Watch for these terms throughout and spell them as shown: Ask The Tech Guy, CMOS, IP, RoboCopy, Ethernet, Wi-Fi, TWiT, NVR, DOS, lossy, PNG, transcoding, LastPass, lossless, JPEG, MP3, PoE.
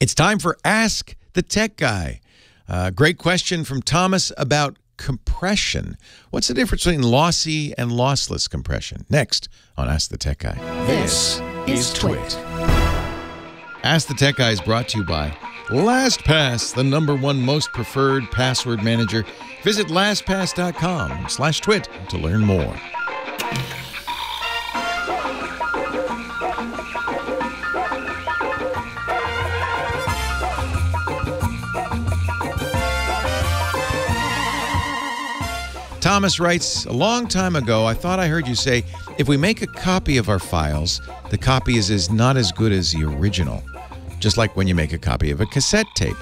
It's time for Ask the Tech Guy. Great question from Thomas about compression. What's the difference between lossy and lossless compression? Next on Ask the Tech Guy. This is TWiT. Ask the Tech Guy is brought to you by LastPass, the #1 most preferred password manager. Visit LastPass.com/TWiT to learn more. Thomas writes, a long time ago, I thought I heard you say, if we make a copy of our files, the copy is not as good as the original. Just like when you make a copy of a cassette tape.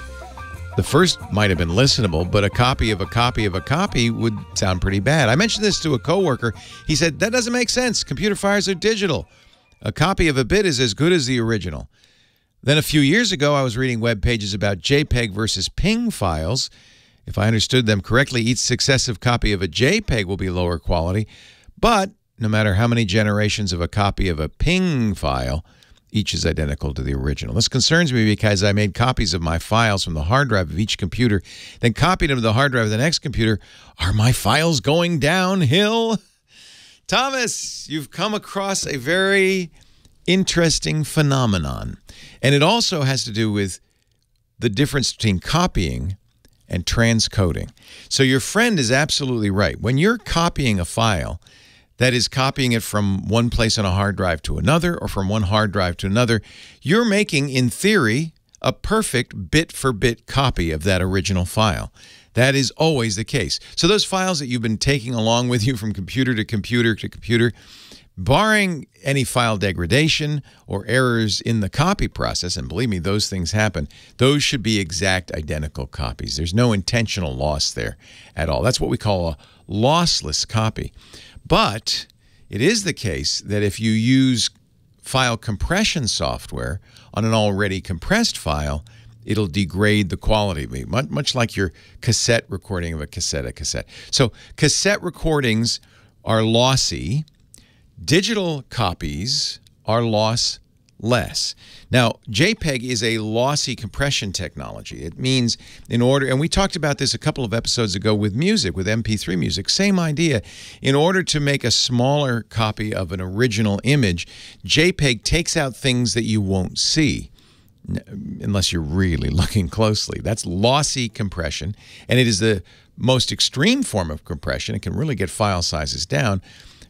The first might have been listenable, but a copy of a copy of a copy would sound pretty bad. I mentioned this to a coworker. He said, that doesn't make sense. Computer files are digital. A copy of a bit is as good as the original. Then a few years ago, I was reading web pages about JPEG versus PNG files. If I understood them correctly, each successive copy of a JPEG will be lower quality, but no matter how many generations of a copy of a PNG file, each is identical to the original. This concerns me because I made copies of my files from the hard drive of each computer, then copied them to the hard drive of the next computer. Are my files going downhill? Thomas, you've come across a very interesting phenomenon, and it also has to do with the difference between copying and transcoding. So your friend is absolutely right. When you're copying a file, that is copying it from one place on a hard drive to another or from one hard drive to another, you're making, in theory, a perfect bit-for-bit copy of that original file. That is always the case. So those files that you've been taking along with you from computer to computer to computer, barring any file degradation or errors in the copy process, and believe me, those things happen, those should be exact identical copies. There's no intentional loss there at all. That's what we call a lossless copy. But it is the case that if you use file compression software on an already compressed file, it'll degrade the quality, much like your cassette recording of a cassette. So cassette recordings are lossy. Digital copies are lossless. Now, JPEG is a lossy compression technology. It means in order, and we talked about this a couple of episodes ago with music, with MP3 music, same idea. In order to make a smaller copy of an original image, JPEG takes out things that you won't see unless you're really looking closely. That's lossy compression, and it is the most extreme form of compression. It can really get file sizes down.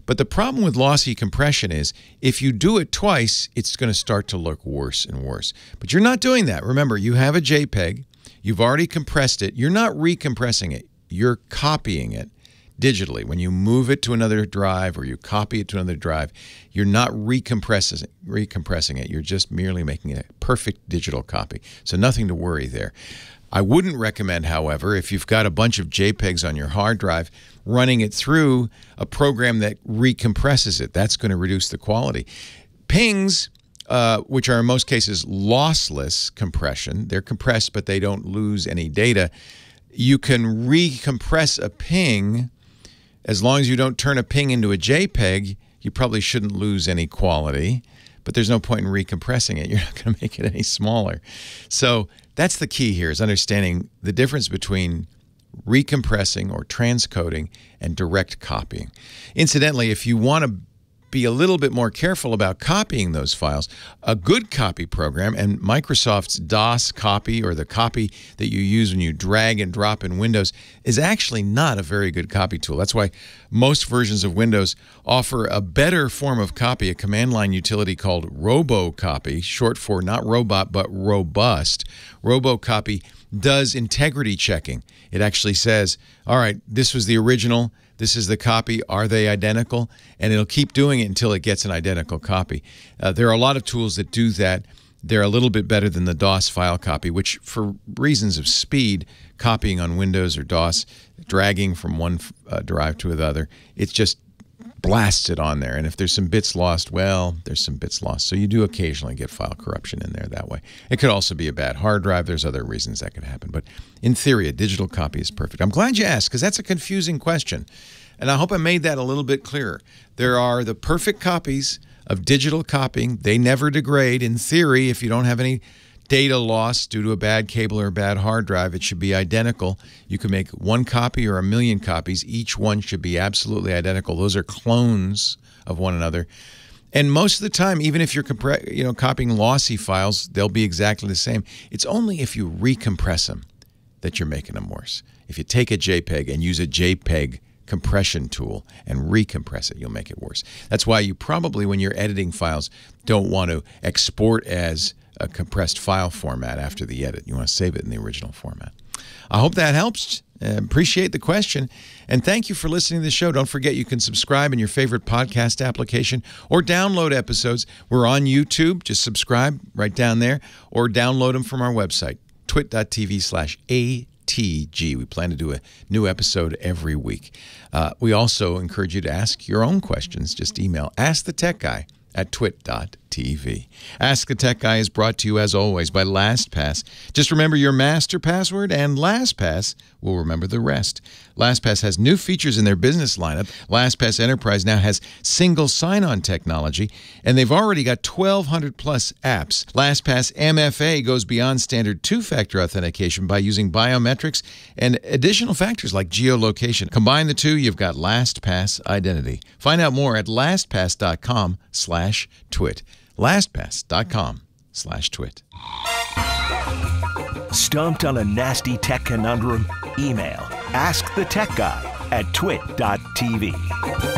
But the problem with lossy compression is if you do it twice, it's going to start to look worse and worse. But you're not doing that. Remember, you have a JPEG. You've already compressed it. You're not recompressing it. You're copying it digitally. When you move it to another drive or you copy it to another drive, you're not recompressing it. You're just merely making a perfect digital copy. So nothing to worry there. I wouldn't recommend, however, if you've got a bunch of JPEGs on your hard drive, running it through a program that recompresses it. That's going to reduce the quality. PNGs, which are in most cases lossless compression, they're compressed but they don't lose any data. You can recompress a PNG. As long as you don't turn a PNG into a JPEG, you probably shouldn't lose any quality. But there's no point in recompressing it. You're not going to make it any smaller. So that's the key here, is understanding the difference between recompressing or transcoding and direct copying. Incidentally, if you want to be a little bit more careful about copying those files, a good copy program, and Microsoft's DOS copy, or the copy that you use when you drag and drop in Windows, is actually not a very good copy tool. That's why most versions of Windows offer a better form of copy, a command line utility called RoboCopy, short for not robot but robust. RoboCopy does integrity checking. It actually says, all right, this was the original, this is the copy, are they identical? And it'll keep doing it until it gets an identical copy. There are a lot of tools that do that. They're a little bit better than the DOS file copy, which for reasons of speed, copying on Windows or DOS, dragging from one drive to another, it's just blasted on there. And if there's some bits lost, well, there's some bits lost. So you do occasionally get file corruption in there that way. It could also be a bad hard drive. There's other reasons that could happen. But in theory, a digital copy is perfect. I'm glad you asked, because that's a confusing question. And I hope I made that a little bit clearer. There are the perfect copies of digital copying. They never degrade. In theory, if you don't have any data loss due to a bad cable or a bad hard drive, it should be identical. You can make one copy or a million copies. Each one should be absolutely identical. Those are clones of one another. And most of the time, even if you're copying lossy files, they'll be exactly the same. It's only if you recompress them that you're making them worse. If you take a JPEG and use a JPEG compression tool and recompress it, you'll make it worse. That's why you probably, when you're editing files, don't want to export as a compressed file format after the edit. You want to save it in the original format. I hope that helps. Appreciate the question. And thank you for listening to the show. Don't forget you can subscribe in your favorite podcast application or download episodes. We're on YouTube. Just subscribe right down there or download them from our website, TWiT.tv/ATG. We plan to do a new episode every week. We also encourage you to ask your own questions. Just email askthetechguy@twit.tv. Ask the Tech Guy is brought to you, as always, by LastPass. Just remember your master password, and LastPass will remember the rest. LastPass has new features in their business lineup. LastPass Enterprise now has single sign-on technology, and they've already got 1,200-plus apps. LastPass MFA goes beyond standard two-factor authentication by using biometrics and additional factors like geolocation. Combine the two, you've got LastPass Identity. Find out more at LastPass.com/twit. LastPass.com/twit. Stumped on a nasty tech conundrum? Email askthetechguy@twit.tv.